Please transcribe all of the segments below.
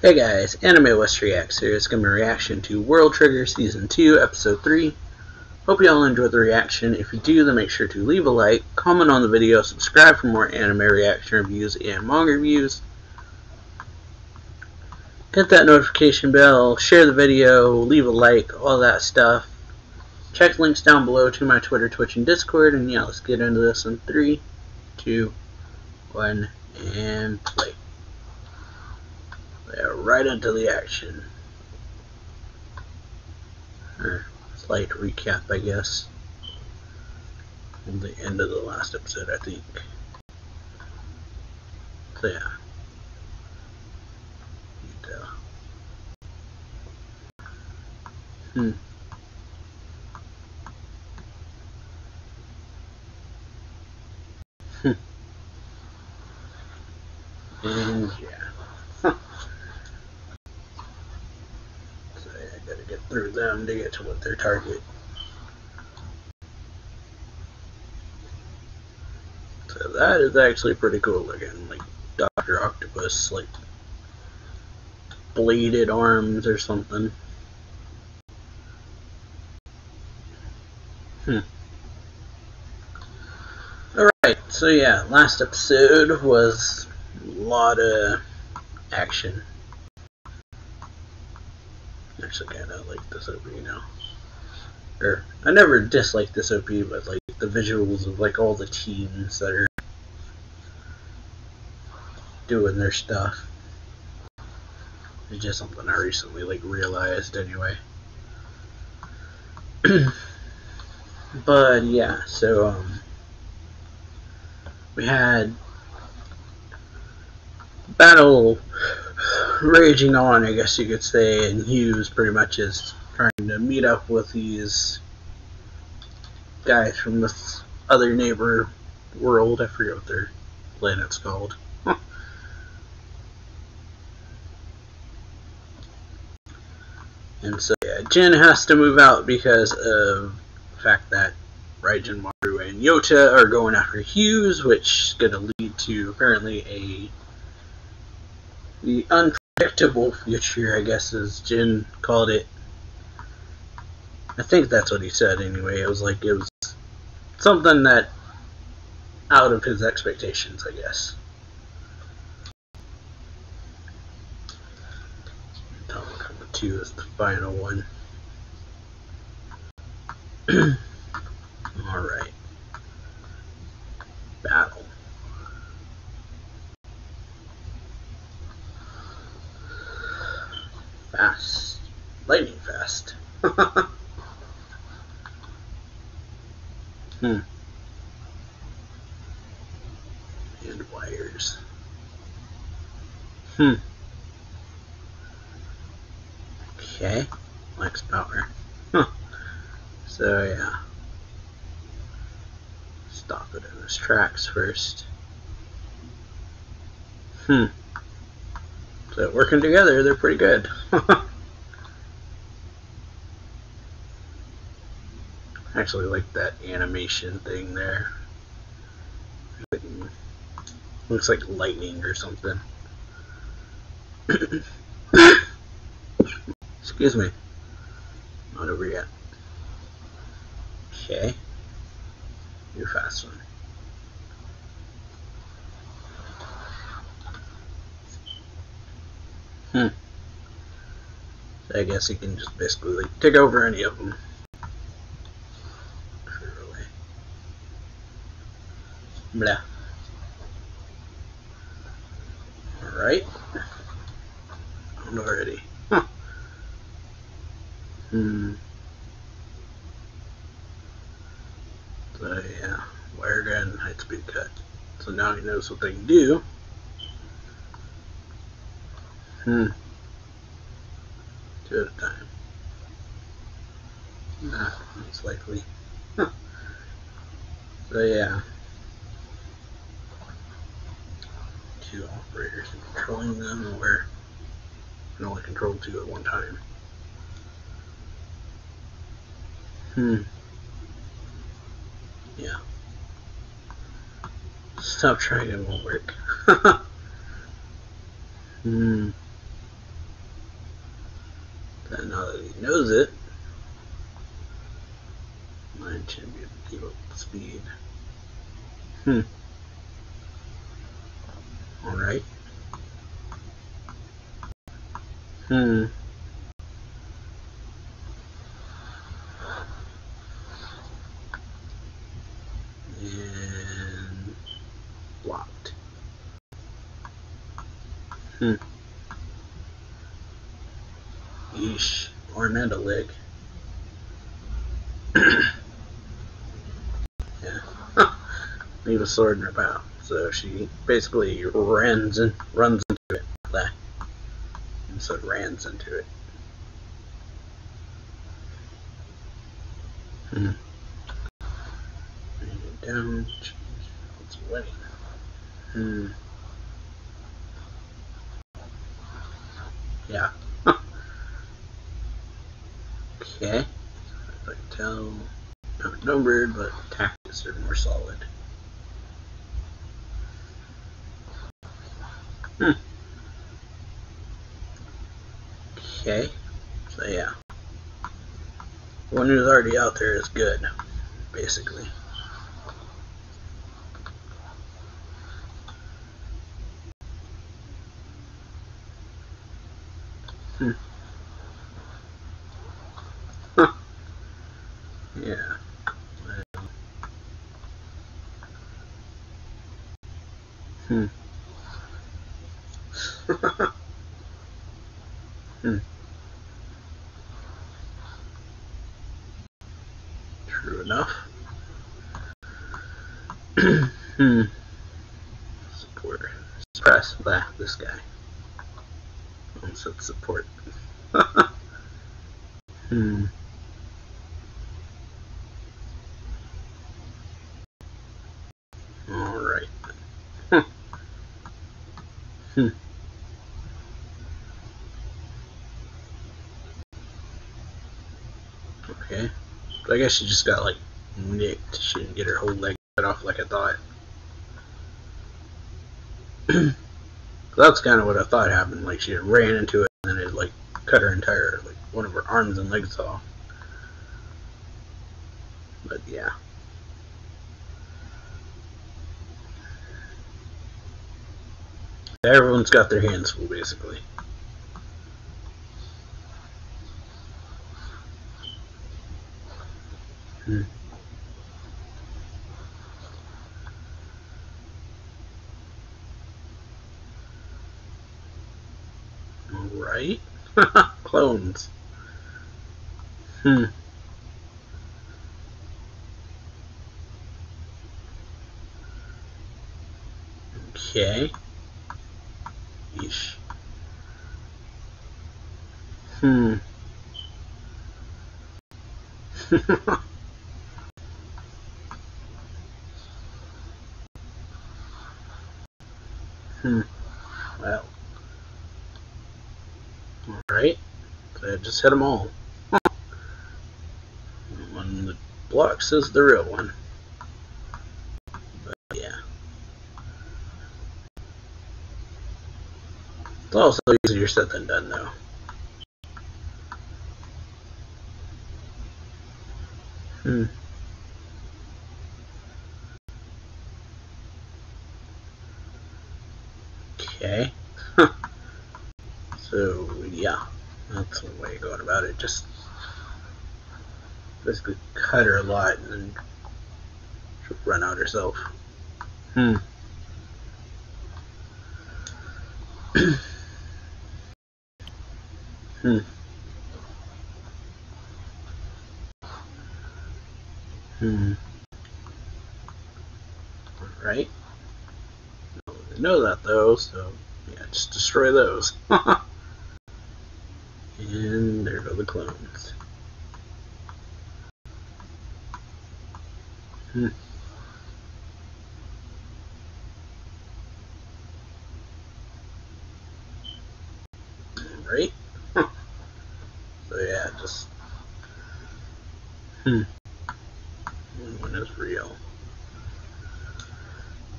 Hey guys, AnimeWestReacts here. It's going to be a reaction to World Trigger Season 2, Episode 3. Hope you all enjoyed the reaction. If you do, then make sure to leave a like, comment on the video, subscribe for more anime reaction reviews and manga reviews. Hit that notification bell, share the video, leave a like, all that stuff. Check links down below to my Twitter, Twitch, and Discord. And yeah, let's get into this in 3, 2, 1, and play. They're right into the action. Slight recap, I guess. At the end of the last episode, I think. So yeah. Yota. And yeah. Through them to get to what their target. So that is actually pretty cool looking, like Dr. Octopus, like bladed arms or something. Alright, so yeah, last episode was a lot of action. Actually, kind of like this OP now. Or I never disliked this OP, but like the visuals of like all the teams that are doing their stuff. It's just something I recently like realized anyway. But yeah, so we had battle raging on, I guess you could say, and Hyuse pretty much is trying to meet up with these guys from this other neighbor world. I forget what their planet's called. And so yeah, Jin has to move out because of the fact that Raijin, Maru, and Yota are going after Hyuse, which is going to lead to apparently the unpredictable future, I guess, as Jin called it. I think that's what he said anyway. It was like, it was something that out of his expectations, I guess. Number 2 is the final one. Alright. Battle. Fast. Lightning fast. And wires. Okay. Max power. So yeah. Stop it in its tracks first. So working together, they're pretty good. Actually, like that animation thing there. Looks like lightning or something. Excuse me. Not over yet. Okay. You're fast one. So I guess he can just basically like take over any of them. Really. Blah. Alright. Already. So yeah, wire gun, high speed cut. So now he knows what they can do. Two at a time. Nah, most likely. So yeah. Two operators and controlling them, where you can only control 2 at one time. Yeah. Stop trying, it won't work. knows it. Line champion gave up speed. Alright. And blocked. Yeesh. Or Amanda leg. Leave a sword in her bow, so she basically runs into it. And so runs into it. Bring it down. It's away. Yeah. Okay. So I can tell. Not numbered, but tactics are more solid. Okay, so yeah, the one who's already out there is good, basically. Yeah. True enough. Support. Suppress. Blah, this guy. I said support. Alright. Okay. But I guess she just got, like, nicked. She didn't get her whole leg cut off like I thought. That's kind of what I thought happened. Like, she ran into it, and then it, like, cut her entire, like, one of her arms and legs off. But, yeah. Everyone's got their hands full, basically. Alright. Clones. Okay. Yeesh. Well. Alright. So I just hit them all. The one that blocks is the real one. But yeah. It's also easier said than done, though. Okay. So, yeah. That's the way going about it. Just basically cut her a lot and then she'll run out herself. Alright. I don't really know that though, so yeah, just destroy those. And there go the clones. Alright. So yeah, just one is real.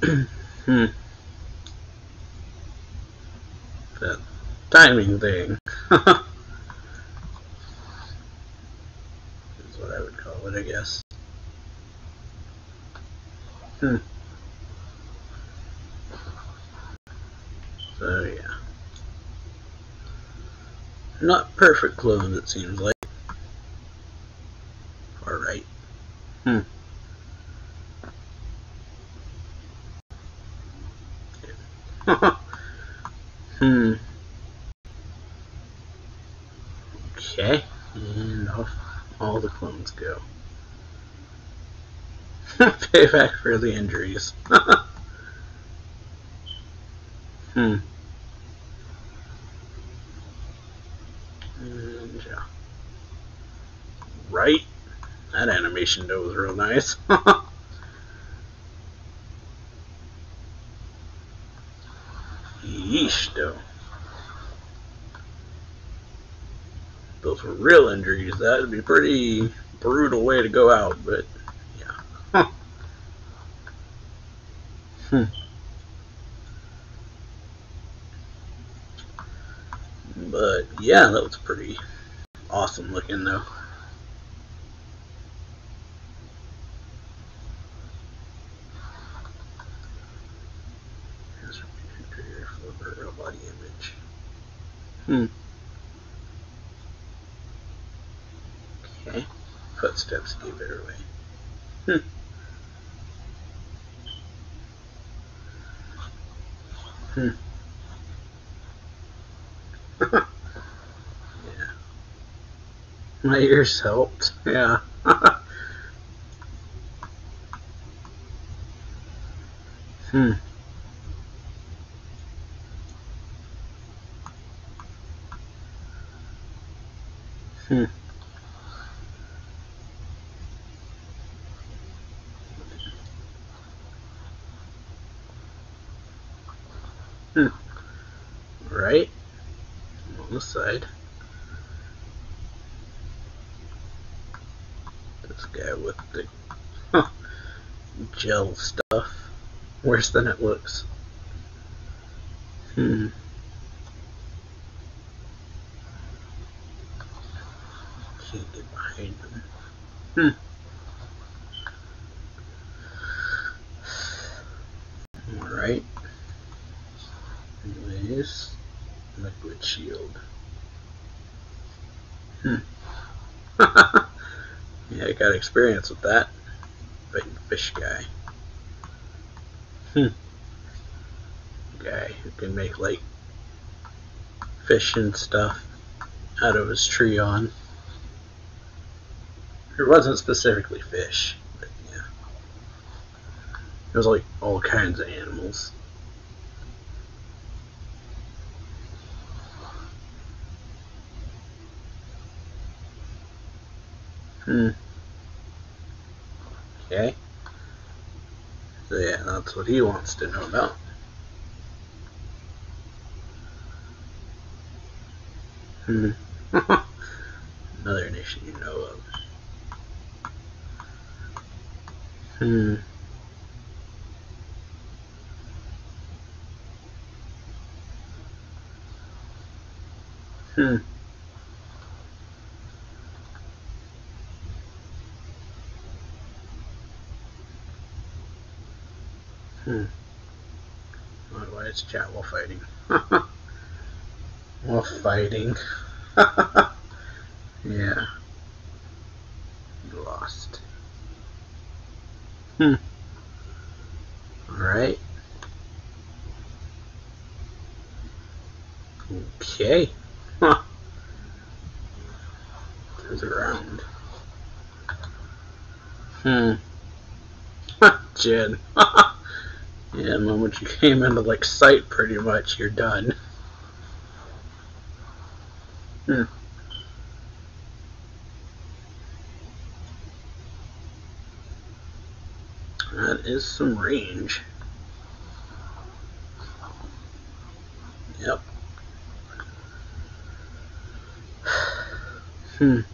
That timing thing. So yeah. They're not perfect clones, it seems like. Alright. Okay, and off all the clones go. Payback for the injuries. And yeah. Right? That animation though was real nice. Yeesh though. Those were real injuries. That would be a pretty brutal way to go out, but yeah. But yeah, that was pretty awesome looking though. Okay. Footsteps gave it away. Yeah. My ears helped. Yeah. Right on this side. This guy with the gel stuff. Worse than it looks. Can't get behind them. Alright. Anyways, liquid shield. Yeah, I got experience with that. Big fish guy. Guy who can make like fish and stuff out of his Trion. It wasn't specifically fish, but yeah. It was like all kinds of animals. Okay. So yeah, that's what he wants to know about. Another nation you know of. Why is chat while fighting? While fighting. Yeah. You lost. Alright. Okay. There's a round. Jin. Yeah, the moment you came into like sight pretty much, you're done. That is some range. Yep. I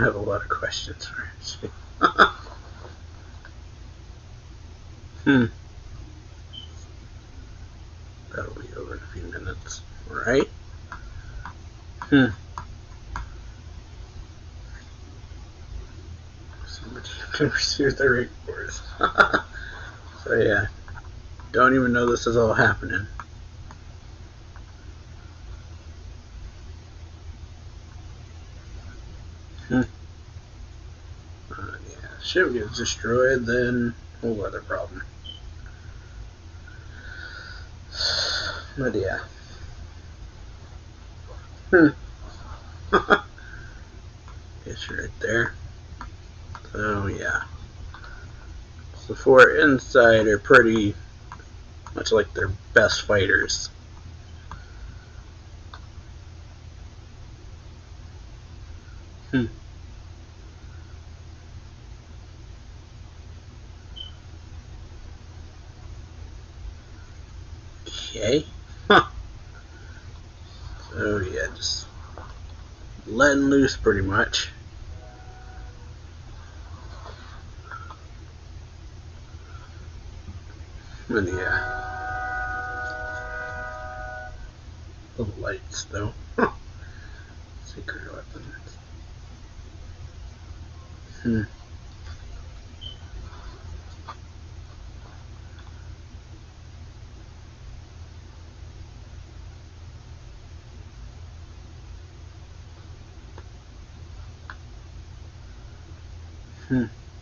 have a lot of questions for him. That'll be over in a few minutes, right? gonna pursue the rancors. So yeah, don't even know this is all happening. Yeah, ship gets destroyed, then whole other problem. But yeah. It's right there. So yeah. So four inside are pretty much like their best fighters. Okay. So yeah, just letting loose pretty much. And yeah, the lights though. Secret weapons.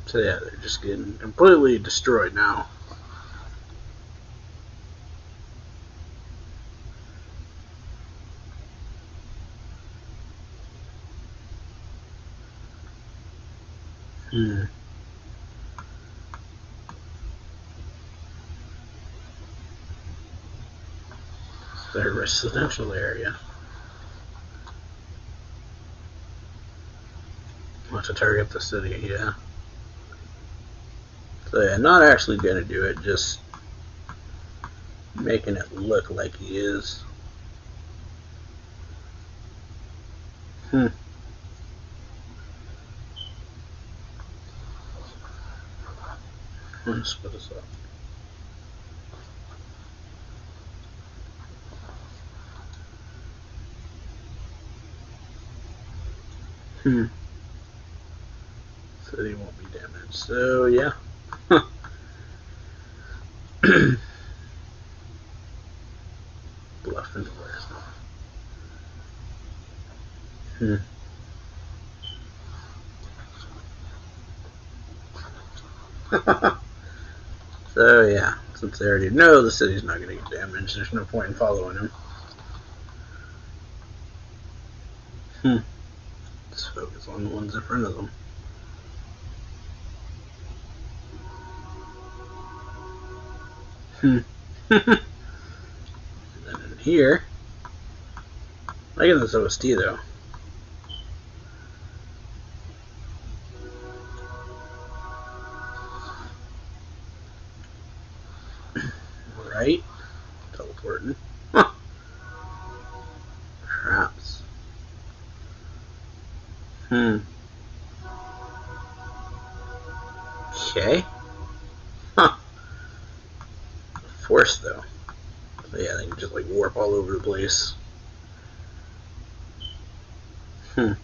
So yeah, they're just getting completely destroyed now. It's their residential area. Want to target the city, yeah. So yeah, not actually gonna do it, just making it look like he is. I'm gonna split this up. So they won't be damaged. So yeah. Bluff and glass. So yeah, since they already know the city's not going to get damaged, there's no point in following him. Let's focus on the ones in front of them. And then in here, I get this OST though. Right? Teleporting. Perhaps. Okay. Force though. So yeah, they can just like warp all over the place. I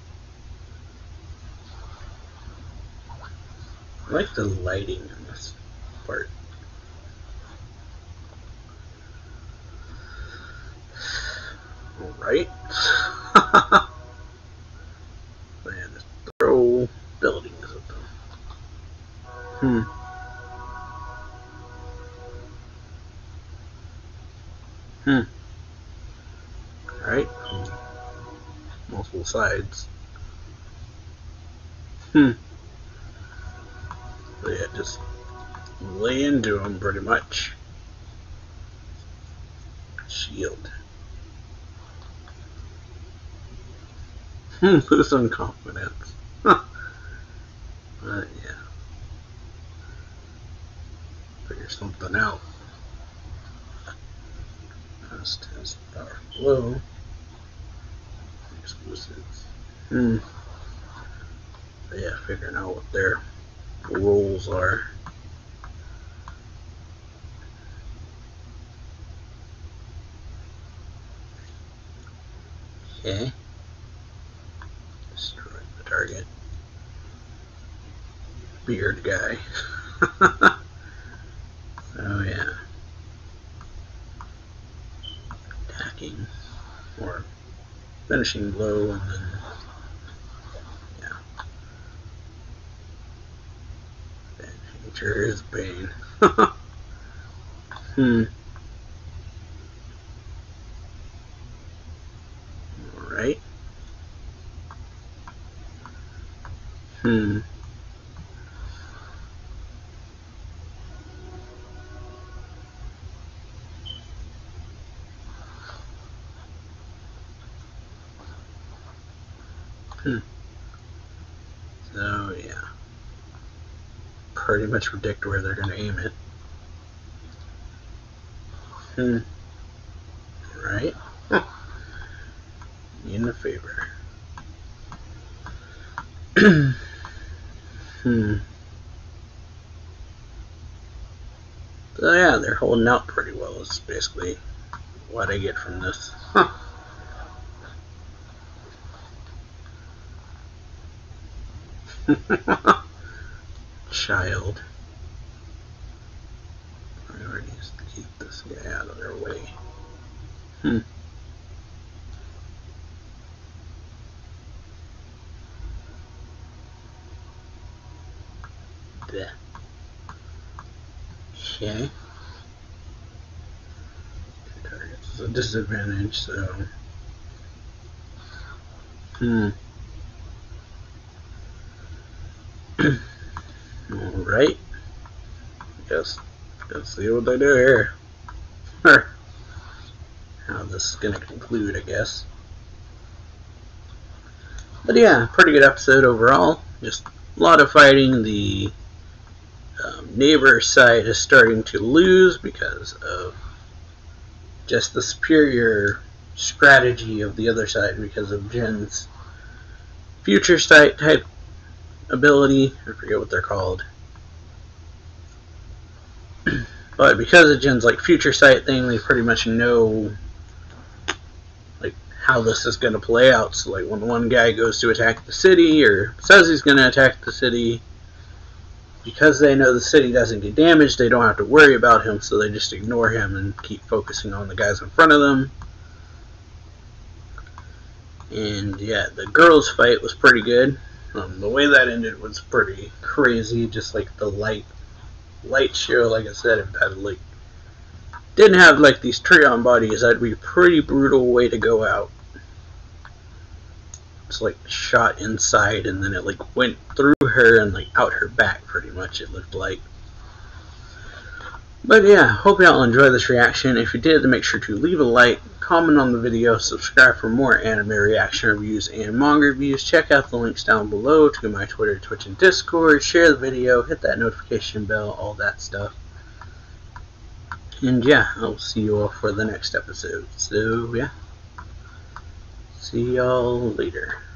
like the lighting in this part. Right? Man, just throw buildings at them. Alright. Multiple sides. So yeah, just lay into them pretty much. Shield. Lose some confidence. But yeah. Figure something out. That's his power blow. Exclusives. But yeah, figuring out what their roles are. Okay. Target. beard guy. So yeah. Attacking or finishing blow and then yeah. That sure is pain. Alright. So yeah, pretty much predict where they're going to aim it. Right? In the favor. So yeah, they're holding out pretty well is basically what I get from this. Child. Priority is to keep this guy out of their way. Okay. Target's a disadvantage, so. Alright. Guess let's see what they do here. How this is gonna conclude, I guess. But yeah, pretty good episode overall. Just a lot of fighting. The neighbor side is starting to lose because of just the superior strategy of the other side because of Jin's future sight type ability. I forget what they're called. But because of Jin's like future sight thing, they pretty much know like how this is going to play out. So like when one guy goes to attack the city or says he's going to attack the city, because they know the city doesn't get damaged, they don't have to worry about him, so they just ignore him and keep focusing on the guys in front of them. And yeah, the girls' fight was pretty good. The way that ended was pretty crazy, just like the light show. Like I said, if that like didn't have like these Trion bodies, that'd be a pretty brutal way to go out. It's like shot inside and then it like went through her and like out her back pretty much, it looked like. But yeah, hope y'all enjoy this reaction. If you did, make sure to leave a like, comment on the video, subscribe for more anime reaction reviews and manga reviews. Check out the links down below to my Twitter, Twitch, and Discord. Share the video, hit that notification bell, all that stuff. And yeah, I'll see you all for the next episode. So yeah, see y'all later.